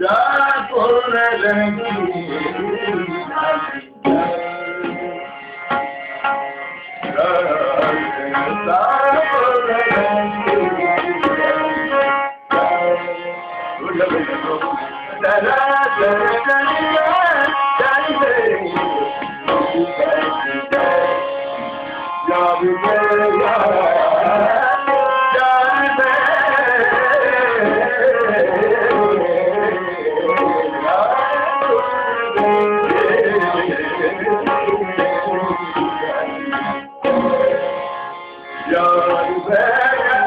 Ya,